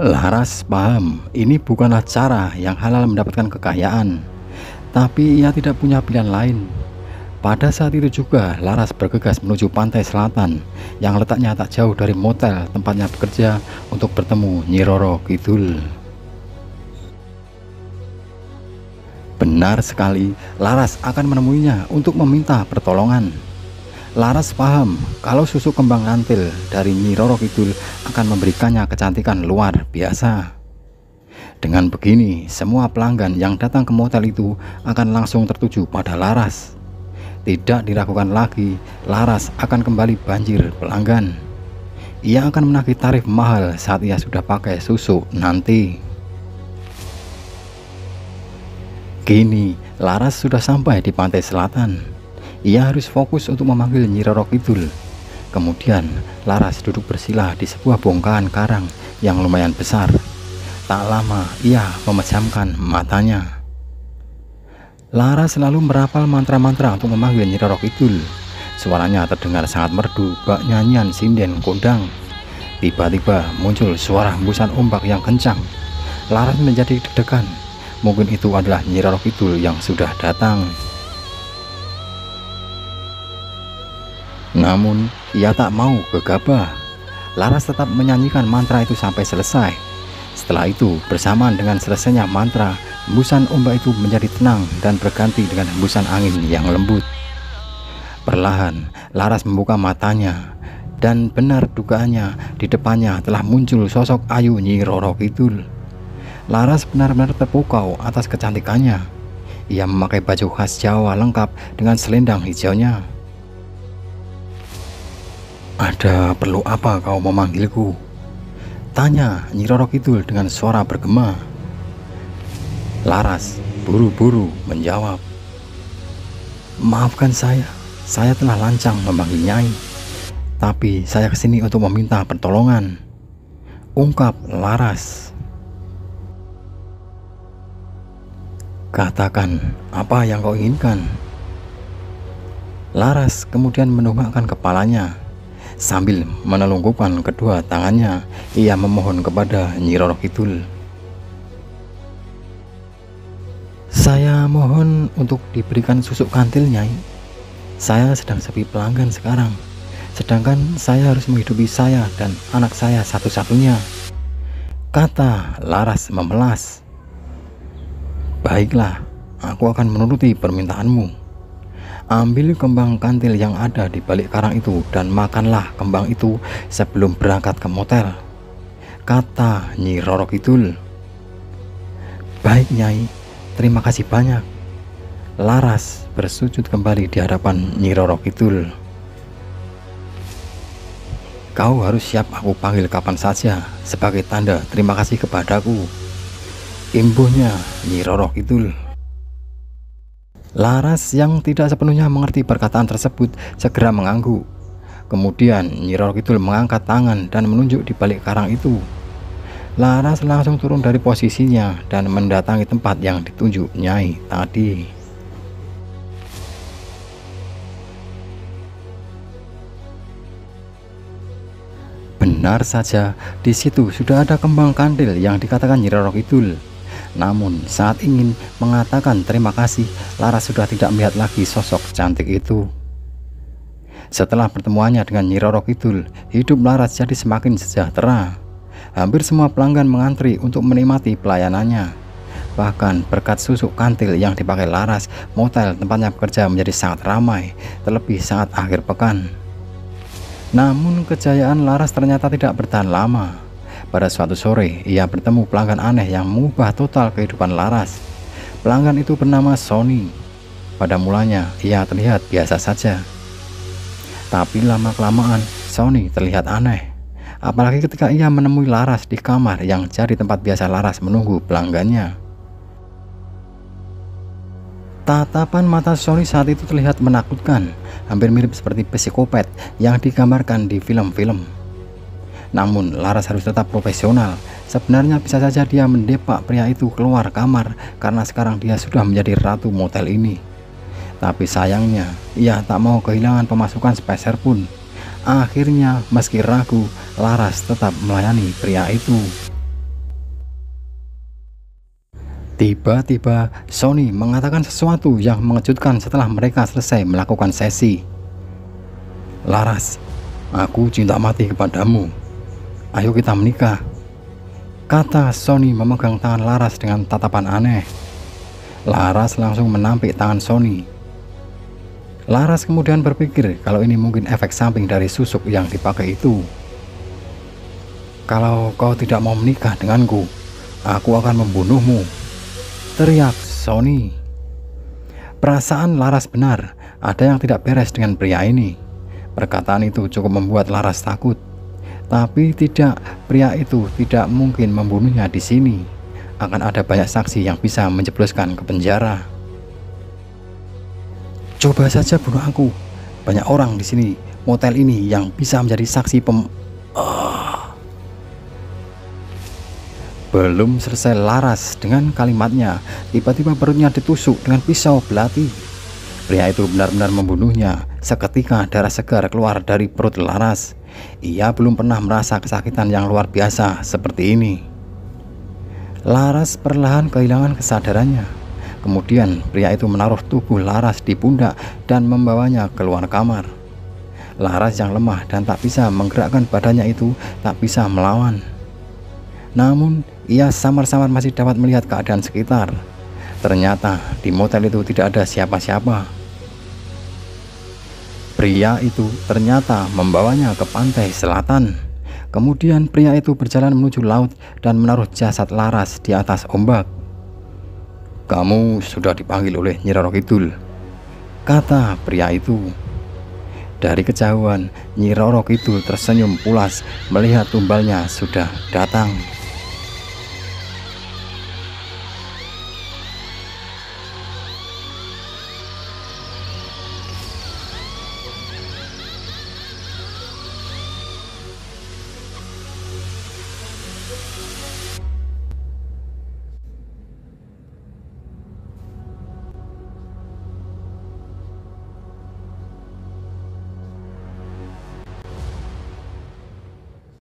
Laras paham, ini bukanlah cara yang halal mendapatkan kekayaan, tapi ia tidak punya pilihan lain. Pada saat itu juga, Laras bergegas menuju pantai selatan yang letaknya tak jauh dari motel tempatnya bekerja untuk bertemu Nyi Roro Kidul. Benar sekali, Laras akan menemuinya untuk meminta pertolongan. Laras paham kalau susu kembang lantil dari Nyi Roro Kidul akan memberikannya kecantikan luar biasa. Dengan begini, semua pelanggan yang datang ke motel itu akan langsung tertuju pada Laras. Tidak diragukan lagi, Laras akan kembali banjir pelanggan. Ia akan menagih tarif mahal saat ia sudah pakai susu nanti. Kini, Laras sudah sampai di pantai selatan. Ia harus fokus untuk memanggil Nyi Roro Kidul. Kemudian Laras duduk bersila di sebuah bongkahan karang yang lumayan besar. Tak lama ia memejamkan matanya. Laras selalu merapal mantra-mantra untuk memanggil Nyi Roro Kidul. Suaranya terdengar sangat merdu bak nyanyian sinden kondang. Tiba-tiba muncul suara hembusan ombak yang kencang. Laras menjadi deg-degan. Mungkin itu adalah Nyi Roro Kidul yang sudah datang. Namun, ia tak mau gegabah. Laras tetap menyanyikan mantra itu sampai selesai. Setelah itu, bersamaan dengan selesainya mantra, hembusan ombak itu menjadi tenang dan berganti dengan hembusan angin yang lembut. Perlahan, Laras membuka matanya. Dan benar dugaannya, di depannya telah muncul sosok ayu Nyi Roro Kidul. Laras benar-benar terpukau atas kecantikannya. Ia memakai baju khas Jawa lengkap dengan selendang hijaunya. "Ada perlu apa kau memanggilku?" tanya Nyi Roro Kidul dengan suara bergema. Laras buru-buru menjawab, "Maafkan saya telah lancang memanggil Nyai, tapi saya kesini untuk meminta pertolongan," ungkap Laras. "Katakan apa yang kau inginkan." Laras kemudian menundukkan kepalanya. Sambil menelungkupkan kedua tangannya, ia memohon kepada Nyi Roro Kidul, "Saya mohon untuk diberikan susu kantil, Nyai. Saya sedang sepi pelanggan sekarang, sedangkan saya harus menghidupi saya dan anak saya satu-satunya," kata Laras memelas. "Baiklah, aku akan menuruti permintaanmu. Ambil kembang kantil yang ada di balik karang itu dan makanlah kembang itu sebelum berangkat ke motel," kata Nyi Roro Kidul. "Baik, Nyai, terima kasih banyak." Laras bersujud kembali di hadapan Nyi Roro Kidul. "Kau harus siap aku panggil kapan saja sebagai tanda terima kasih kepadaku," imbuhnya Nyi Roro Kidul. Laras yang tidak sepenuhnya mengerti perkataan tersebut segera mengangguk. Kemudian Nyi Roro Kidul mengangkat tangan dan menunjuk di balik karang itu. Laras langsung turun dari posisinya dan mendatangi tempat yang ditunjuk Nyai tadi. Benar saja, di situ sudah ada kembang kandil yang dikatakan Nyi Roro Kidul. Namun saat ingin mengatakan terima kasih, Laras sudah tidak melihat lagi sosok cantik itu. Setelah pertemuannya dengan Nyi Roro Kidul, hidup Laras jadi semakin sejahtera. Hampir semua pelanggan mengantri untuk menikmati pelayanannya. Bahkan berkat susu kantil yang dipakai Laras, motel tempatnya bekerja menjadi sangat ramai, terlebih saat akhir pekan. Namun kejayaan Laras ternyata tidak bertahan lama. Pada suatu sore, ia bertemu pelanggan aneh yang mengubah total kehidupan Laras. Pelanggan itu bernama Sony. Pada mulanya, ia terlihat biasa saja. Tapi lama-kelamaan, Sony terlihat aneh. Apalagi ketika ia menemui Laras di kamar yang jadi tempat biasa Laras menunggu pelanggannya. Tatapan mata Sony saat itu terlihat menakutkan, hampir mirip seperti psikopat yang digambarkan di film-film. Namun Laras harus tetap profesional. Sebenarnya bisa saja dia mendepak pria itu keluar kamar karena sekarang dia sudah menjadi ratu motel ini. Tapi sayangnya ia tak mau kehilangan pemasukan sepeser pun. Akhirnya meski ragu, Laras tetap melayani pria itu. Tiba-tiba Sony mengatakan sesuatu yang mengejutkan setelah mereka selesai melakukan sesi. "Laras, aku cinta mati kepadamu. Ayo kita menikah," kata Sony memegang tangan Laras dengan tatapan aneh. Laras langsung menampik tangan Sony. Laras kemudian berpikir kalau ini mungkin efek samping dari susuk yang dipakai itu. "Kalau kau tidak mau menikah denganku, aku akan membunuhmu," teriak Sony. Perasaan Laras benar, ada yang tidak beres dengan pria ini. Perkataan itu cukup membuat Laras takut. Tapi tidak, pria itu tidak mungkin membunuhnya di sini. Akan ada banyak saksi yang bisa menjebloskan ke penjara. "Coba saja bunuh aku. Banyak orang di sini, motel ini yang bisa menjadi saksi Belum selesai Laras dengan kalimatnya, tiba-tiba perutnya ditusuk dengan pisau belati. Pria itu benar-benar membunuhnya. Seketika darah segar keluar dari perut Laras. Ia belum pernah merasa kesakitan yang luar biasa seperti ini. Laras perlahan kehilangan kesadarannya. Kemudian pria itu menaruh tubuh Laras di pundak dan membawanya keluar kamar. Laras yang lemah dan tak bisa menggerakkan badannya itu tak bisa melawan. Namun ia samar-samar masih dapat melihat keadaan sekitar. Ternyata di motel itu tidak ada siapa-siapa. Pria itu ternyata membawanya ke pantai selatan. Kemudian pria itu berjalan menuju laut dan menaruh jasad Laras di atas ombak. "Kamu sudah dipanggil oleh Nyi Roro Kidul," kata pria itu. Dari kejauhan, Nyi Roro Kidul tersenyum pulas melihat tumbalnya sudah datang.